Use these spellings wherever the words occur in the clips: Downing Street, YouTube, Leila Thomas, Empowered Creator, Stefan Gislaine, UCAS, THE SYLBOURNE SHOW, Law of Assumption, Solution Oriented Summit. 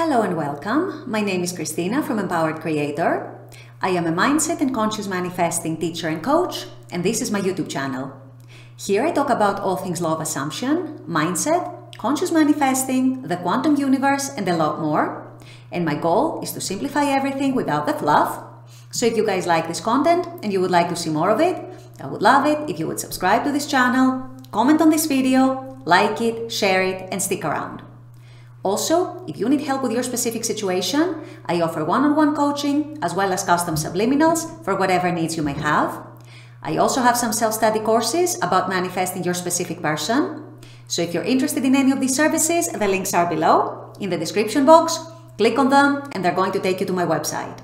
Hello and welcome. My name is Christina from Empowered Creator. I am a mindset and conscious manifesting teacher and coach, and this is my YouTube channel. Here I talk about all things law of assumption, mindset, conscious manifesting, the quantum universe, and a lot more. And my goal is to simplify everything without the fluff. So if you guys like this content and you would like to see more of it, I would love it if you would subscribe to this channel, comment on this video, like it, share it, and stick around. Also, if you need help with your specific situation, I offer one-on-one coaching as well as custom subliminals for whatever needs you may have. I also have some self-study courses about manifesting your specific person. So if you're interested in any of these services, the links are below in the description box. Click on them and they're going to take you to my website.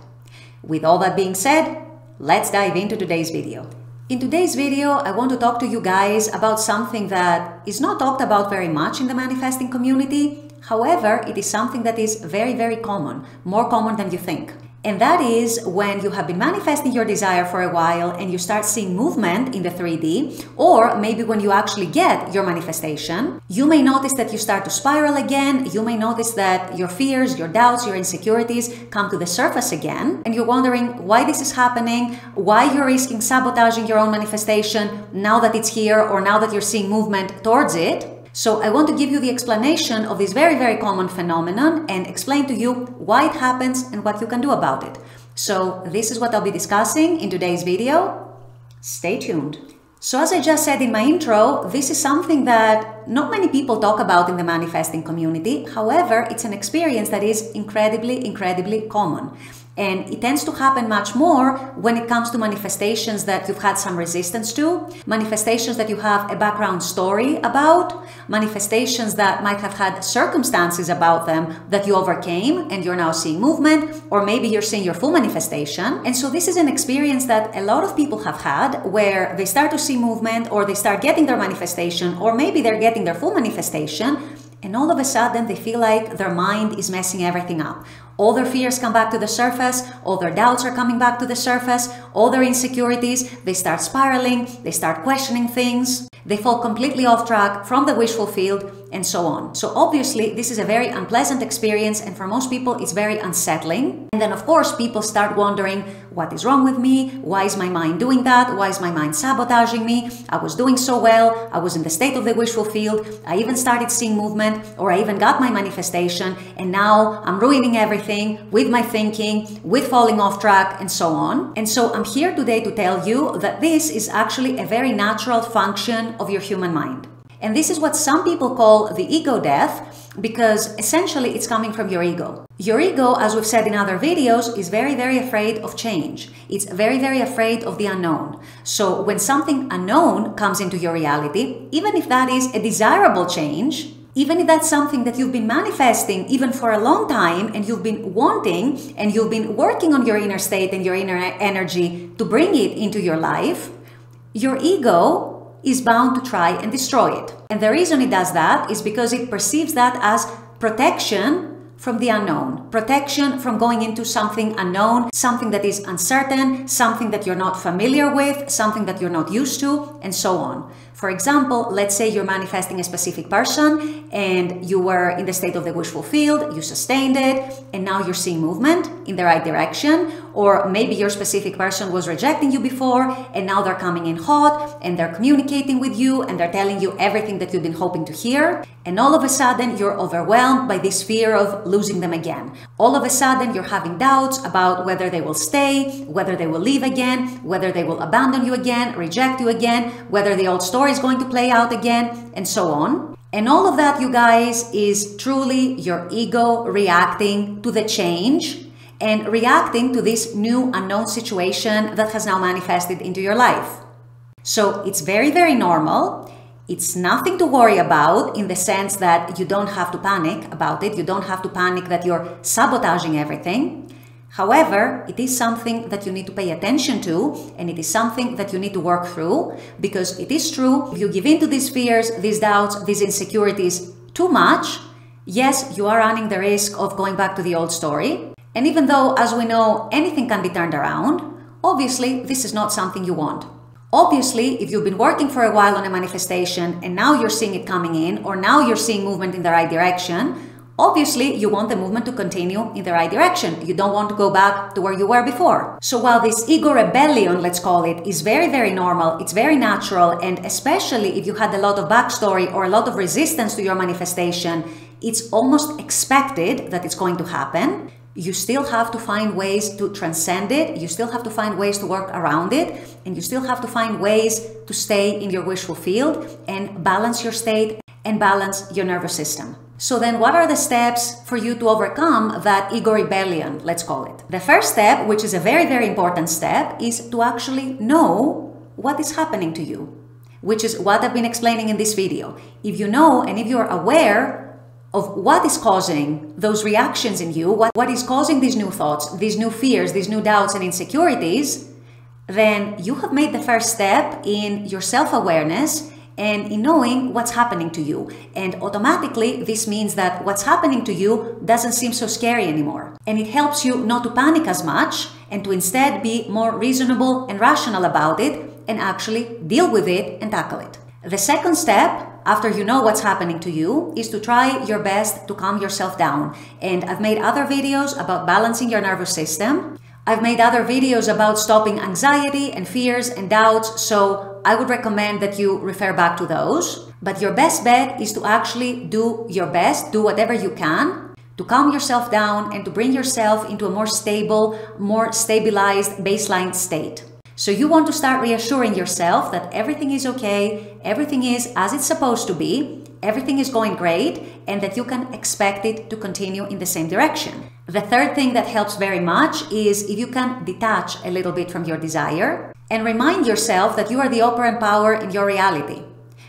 With all that being said, let's dive into today's video. In today's video, I want to talk to you guys about something that is not talked about very much in the manifesting community. However, it is something that is very, very common, more common than you think. And that is when you have been manifesting your desire for a while and you start seeing movement in the 3D, or maybe when you actually get your manifestation, you may notice that you start to spiral again. You may notice that your fears, your doubts, your insecurities come to the surface again. And you're wondering why this is happening, why you're risking sabotaging your own manifestation now that it's here or now that you're seeing movement towards it. So I want to give you the explanation of this very, very common phenomenon and explain to you why it happens and what you can do about it. So this is what I'll be discussing in today's video. Stay tuned. So as I just said in my intro, this is something that not many people talk about in the manifesting community. However, it's an experience that is incredibly, incredibly common. And it tends to happen much more when it comes to manifestations that you've had some resistance to, manifestations that you have a background story about, manifestations that might have had circumstances about them that you overcame and you're now seeing movement, or maybe you're seeing your full manifestation. And so this is an experience that a lot of people have had where they start to see movement or they start getting their manifestation, or maybe they're getting their full manifestation. And all of a sudden they feel like their mind is messing everything up. All their fears come back to the surface, all their doubts are coming back to the surface, all their insecurities, they start spiraling, they start questioning things, they fall completely off track from the wishful field, and so on. So obviously this is a very unpleasant experience, and for most people it's very unsettling. And then of course people start wondering, what is wrong with me? Why is my mind doing that? Why is my mind sabotaging me? I was doing so well, I was in the state of the wishful field, I even started seeing movement, or I even got my manifestation, and now I'm ruining everything with my thinking, with falling off track, and so on. And so I'm here today to tell you that this is actually a very natural function of your human mind. And this is what some people call the ego death, because essentially it's coming from your ego. Your ego, as we've said in other videos, is very, very afraid of change. It's very, very afraid of the unknown. So when something unknown comes into your reality, even if that is a desirable change, even if that's something that you've been manifesting even for a long time and you've been wanting and you've been working on your inner state and your inner energy to bring it into your life, your ego is bound to try and destroy it. And the reason it does that is because it perceives that as protection from the unknown, protection from going into something unknown, something that is uncertain, something that you're not familiar with, something that you're not used to, and so on. For example, let's say you're manifesting a specific person and you were in the state of the wishful field, you sustained it, and now you're seeing movement in the right direction. Or maybe your specific person was rejecting you before and now they're coming in hot and they're communicating with you and they're telling you everything that you've been hoping to hear. And all of a sudden you're overwhelmed by this fear of losing them again. All of a sudden you're having doubts about whether they will stay, whether they will leave again, whether they will abandon you again, reject you again, whether the old story is going to play out again, and so on. And all of that, you guys, is truly your ego reacting to the change and reacting to this new unknown situation that has now manifested into your life. So it's very, very normal. It's nothing to worry about in the sense that you don't have to panic about it. You don't have to panic that you're sabotaging everything. However, it is something that you need to pay attention to, and it is something that you need to work through, because it is true, if you give in to these fears, these doubts, these insecurities too much, yes, you are running the risk of going back to the old story. And even though, as we know, anything can be turned around, obviously this is not something you want. Obviously, if you've been working for a while on a manifestation and now you're seeing it coming in, or now you're seeing movement in the right direction, Obviously, you want the movement to continue in the right direction. You don't want to go back to where you were before. So while this ego rebellion, let's call it, is very, very normal, it's very natural, and especially if you had a lot of backstory or a lot of resistance to your manifestation, it's almost expected that it's going to happen. You still have to find ways to transcend it, you still have to find ways to work around it, and you still have to find ways to stay in your wishful field and balance your state and balance your nervous system. So then what are the steps for you to overcome that ego rebellion, let's call it? The first step, which is a very, very important step, is to actually know what is happening to you, which is what I've been explaining in this video. If you know and if you're aware of what is causing those reactions in you, what is causing these new thoughts, these new fears, these new doubts and insecurities, then you have made the first step in your self-awareness and in knowing what's happening to you. And automatically, this means that what's happening to you doesn't seem so scary anymore. And it helps you not to panic as much and to instead be more reasonable and rational about it and actually deal with it and tackle it. The second step, after you know what's happening to you, is to try your best to calm yourself down. And I've made other videos about balancing your nervous system. I've made other videos about stopping anxiety and fears and doubts, so I would recommend that you refer back to those. But your best bet is to actually do your best, do whatever you can, to calm yourself down and to bring yourself into a more stable, more stabilized baseline state. So you want to start reassuring yourself that everything is okay, everything is as it's supposed to be, everything is going great, and that you can expect it to continue in the same direction. The third thing that helps very much is if you can detach a little bit from your desire and remind yourself that you are the upper and power in your reality.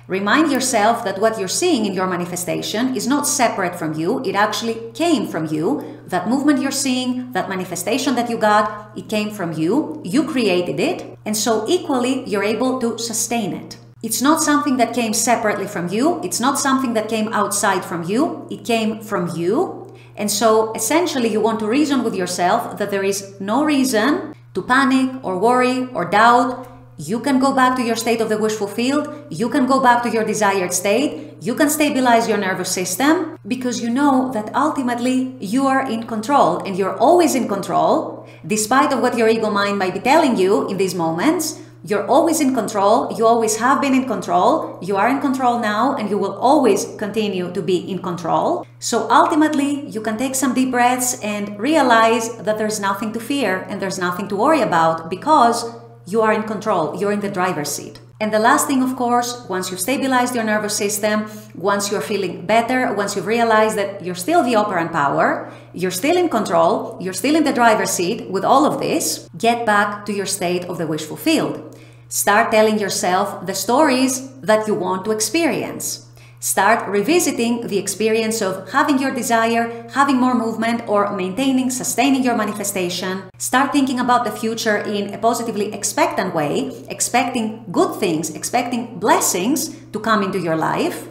Remind yourself that what you're seeing in your manifestation is not separate from you, it actually came from you. That movement you're seeing, that manifestation that you got, it came from you, you created it, and so equally you're able to sustain it. It's not something that came separately from you, it's not something that came outside from you, it came from you, and so essentially you want to reason with yourself that there is no reason to panic or worry or doubt. You can go back to your state of the wishful field, you can go back to your desired state, you can stabilize your nervous system, because you know that ultimately you are in control and you're always in control, despite of what your ego mind might be telling you in these moments. You're always in control, you always have been in control, you are in control now, and you will always continue to be in control. So ultimately, you can take some deep breaths and realize that there's nothing to fear and there's nothing to worry about, because you are in control, you're in the driver's seat. And the last thing, of course, once you've stabilized your nervous system, once you're feeling better, once you've realized that you're still the upper and power, you're still in control, you're still in the driver's seat with all of this, get back to your state of the wishful field. Start telling yourself the stories that you want to experience. Start revisiting the experience of having your desire, having more movement, or maintaining, sustaining your manifestation. Start thinking about the future in a positively expectant way, expecting good things, expecting blessings to come into your life,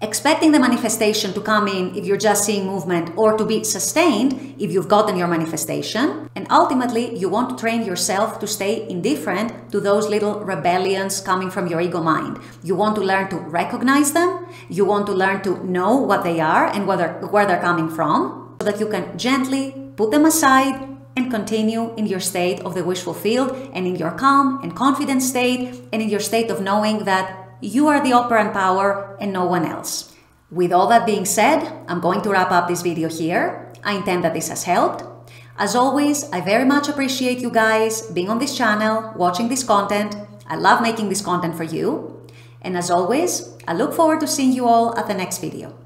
expecting the manifestation to come in if you're just seeing movement, or to be sustained if you've gotten your manifestation. And ultimately, you want to train yourself to stay indifferent to those little rebellions coming from your ego mind. You want to learn to recognize them. You want to learn to know what they are and where they're coming from, so that you can gently put them aside and continue in your state of the wishful field and in your calm and confident state and in your state of knowing that you are the upper and power and no one else. With all that being said, I'm going to wrap up this video here. I intend that this has helped. As always, I very much appreciate you guys being on this channel, watching this content. I love making this content for you. And as always, I look forward to seeing you all at the next video.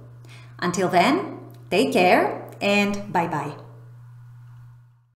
Until then, take care and bye-bye.